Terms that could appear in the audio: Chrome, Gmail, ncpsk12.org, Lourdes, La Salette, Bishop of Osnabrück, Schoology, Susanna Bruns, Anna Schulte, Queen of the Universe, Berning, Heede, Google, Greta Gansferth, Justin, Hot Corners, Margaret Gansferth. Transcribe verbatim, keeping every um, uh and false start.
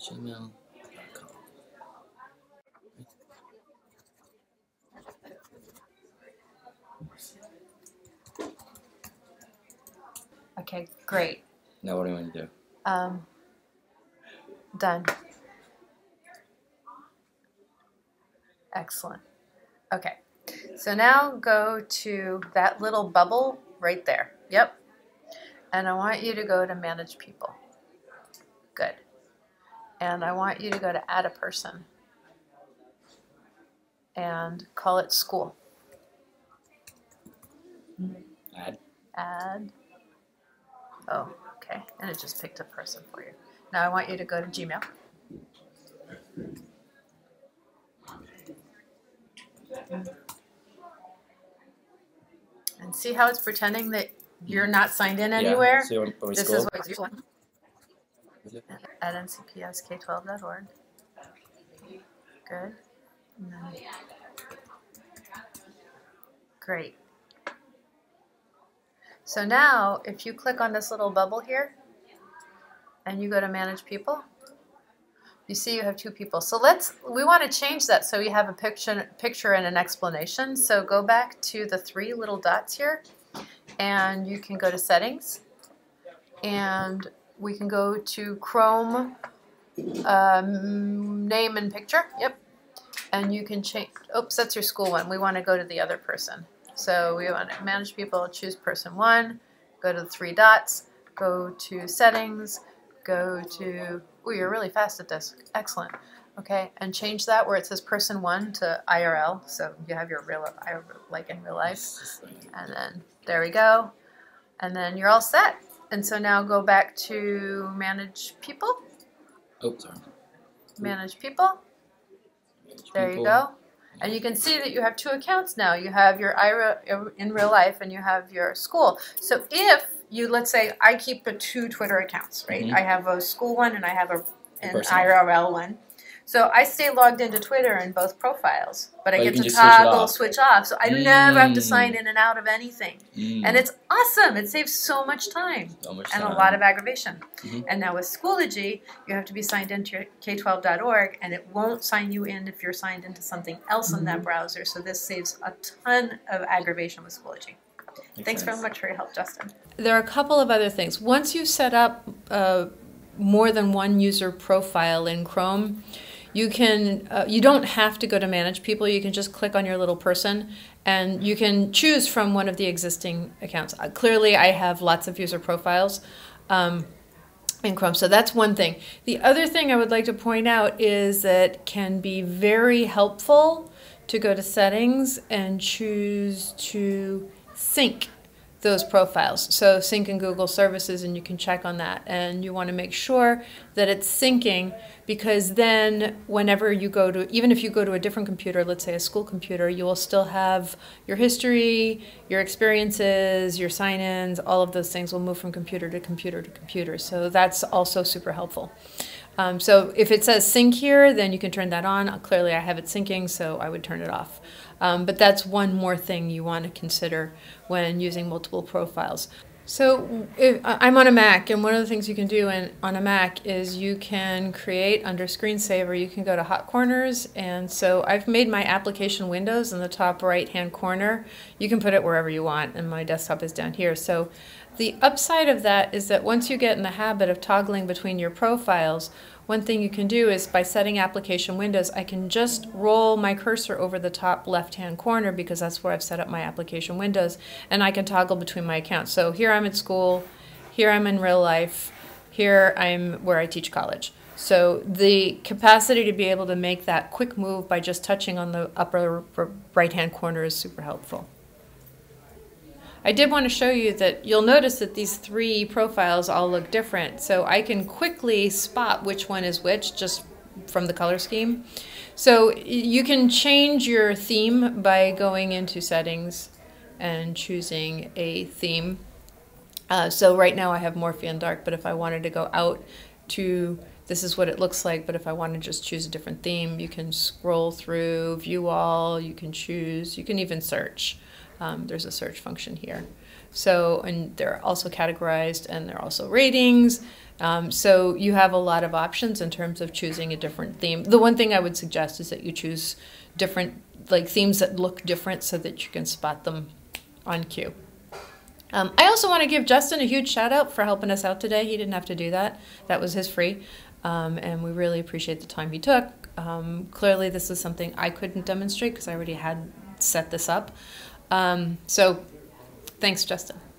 gmail dot com. Okay, great. Now what do you want to do? Um, done. Excellent. Okay, so now go to that little bubble right there. Yep. And I want you to go to Manage People. Good. And I want you to go to Add a Person and call it School. Add. Add. Oh, okay. And it just picked a person for you. Now I want you to go to Gmail. And see how it's pretending that you're not signed in anywhere? Yeah, so this school. Is what you want. At N C P S K twelve dot org. Good. And then... Great. So now, if you click on this little bubble here, and you go to Manage People, you see you have two people. So let's, we want to change that so you have a picture, picture and an explanation. So go back to the three little dots here, and you can go to Settings, and we can go to Chrome, um, Name and Picture, yep, and you can change, oops, that's your school one. We want to go to the other person. So we want to Manage People, choose person one, go to the three dots, go to Settings, go to, oh, you're really fast at this, excellent. Okay, and change that where it says person one to I R L, so you have your real, like in real life, and then there we go, and then you're all set. And so now go back to Manage People. Oh, sorry. Manage People, there you go. And you can see that you have two accounts now. You have your I R A in real life and you have your school. So if you, let's say, I keep the two Twitter accounts, right? Mm-hmm. I have a school one and I have a, an I R L one. So I stay logged into Twitter in both profiles, but, but I get to toggle, switch off. switch off. So I mm. never have to sign in and out of anything. Mm. And it's awesome. It saves so much time so much and time. a lot of aggravation. Mm-hmm. And now with Schoology, you have to be signed into K twelve dot org, and it won't sign you in if you're signed into something else mm-hmm. in that browser. So this saves a ton of aggravation with Schoology. Makes Thanks sense. very much for your help, Justin. There are a couple of other things. Once you set up uh, more than one user profile in Chrome, You can, uh, you don't have to go to Manage People. You can just click on your little person and you can choose from one of the existing accounts. Uh, clearly, I have lots of user profiles um, in Chrome, so that's one thing. The other thing I would like to point out is that it can be very helpful to go to Settings and choose to sync those profiles. So sync in Google services, and you can check on that. And you want to make sure that it's syncing, because then whenever you go to, even if you go to a different computer, let's say a school computer, you will still have your history, your experiences, your sign-ins, all of those things will move from computer to computer to computer. So that's also super helpful. Um, so if it says sync here, then you can turn that on. Clearly I have it syncing, so I would turn it off. Um, but that's one more thing you want to consider when using multiple profiles. So if, I'm on a Mac, and one of the things you can do in, on a Mac is you can create under Screensaver, you can go to Hot Corners, and so I've made my application windows in the top right-hand corner. You can put it wherever you want, and my desktop is down here. So the upside of that is that once you get in the habit of toggling between your profiles, one thing you can do is by setting application windows, I can just roll my cursor over the top left-hand corner, because that's where I've set up my application windows, and I can toggle between my accounts. So here I'm at school, here I'm in real life, here I'm where I teach college. So the capacity to be able to make that quick move by just touching on the upper right-hand corner is super helpful. I did want to show you that you'll notice that these three profiles all look different, so I can quickly spot which one is which just from the color scheme. So you can change your theme by going into Settings and choosing a theme. Uh, so right now I have Morphe and Dark, but if I wanted to go out to, this is what it looks like, but if I want to just choose a different theme, you can scroll through, view all, you can choose, you can even search. Um, there's a search function here. So, and they're also categorized, and they're also ratings, Um, so you have a lot of options in terms of choosing a different theme. The one thing I would suggest is that you choose different, like themes that look different so that you can spot them on cue. Um, I also want to give Justin a huge shout out for helping us out today. He didn't have to do that. That was his free. Um, and we really appreciate the time he took. Um, clearly this is something I couldn't demonstrate because I already had set this up. Um, so thanks, Justin.